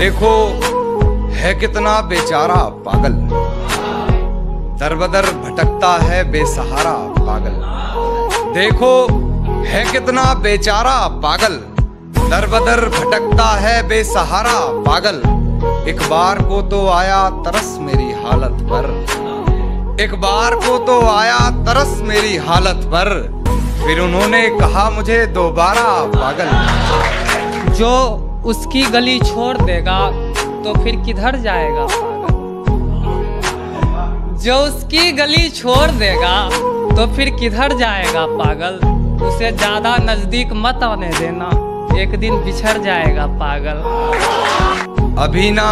देखो है कितना बेचारा पागल, दरबदर भटकता है बेसहारा पागल। देखो है कितना बेचारा पागल, दरबदर भटकता है बेसहारा पागल। एक बार को तो आया तरस मेरी हालत पर, एक बार को तो आया तरस मेरी हालत पर, फिर उन्होंने कहा मुझे दोबारा पागल। जो उसकी गली छोड़ देगा तो फिर किधर जाएगा पागल, जो उसकी गली छोड़ देगा तो फिर किधर जाएगा पागल। उसे ज्यादा नजदीक मत आने देना, एक दिन बिछड़ जाएगा पागल। अभी ना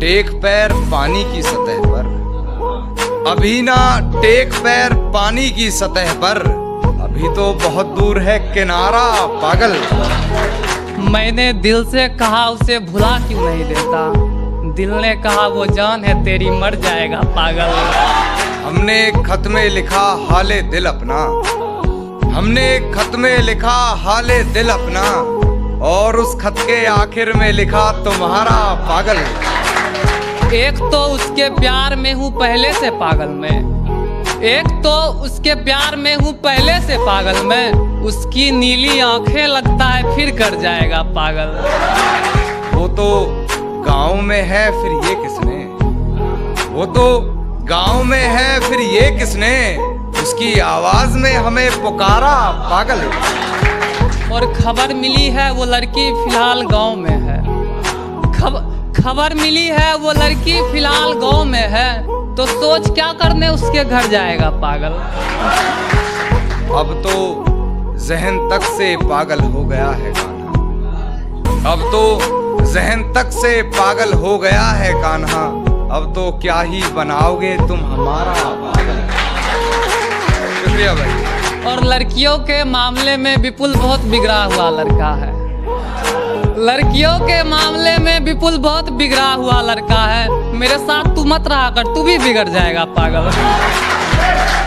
टेक पैर पानी की सतह पर, अभी ना टेक पैर पानी की सतह पर, अभी तो बहुत दूर है किनारा पागल। मैंने दिल से कहा उसे भुला क्यों नहीं देता, दिल ने कहा वो जान है तेरी मर जाएगा पागल। हमने खत में लिखा हाले दिल अपना, हमने खत में लिखा हाले दिल अपना, और उस खत के आखिर में लिखा तुम्हारा पागल। एक तो उसके प्यार में हूँ पहले से पागल मैं, एक तो उसके प्यार में हूँ पहले से पागल मैं, उसकी नीली आंखें लगता है फिर कर जाएगा पागल। वो तो गांव में है फिर ये किसने, वो तो गांव में है फिर ये किसने, उसकी आवाज में हमें पुकारा पागल। और खबर मिली है वो लड़की फिलहाल गांव में है, खबर मिली है वो लड़की फिलहाल गांव में है, तो सोच क्या करने उसके घर जाएगा पागल। अब तो जहन तक से पागल हो गया है कान्हा, अब तो जहन तक से पागल हो गया है कान्हा, अब तो क्या ही बनाओगे तुम हमारा पागल। शुक्रिया भाई। और लड़कियों के मामले में विपुल बहुत बिगड़ा हुआ लड़का है, लड़कियों के मामले में विपुल बहुत बिगड़ा हुआ लड़का है। मेरे साथ तू मत रहा कर, तू भी बिगड़ जाएगा पागल।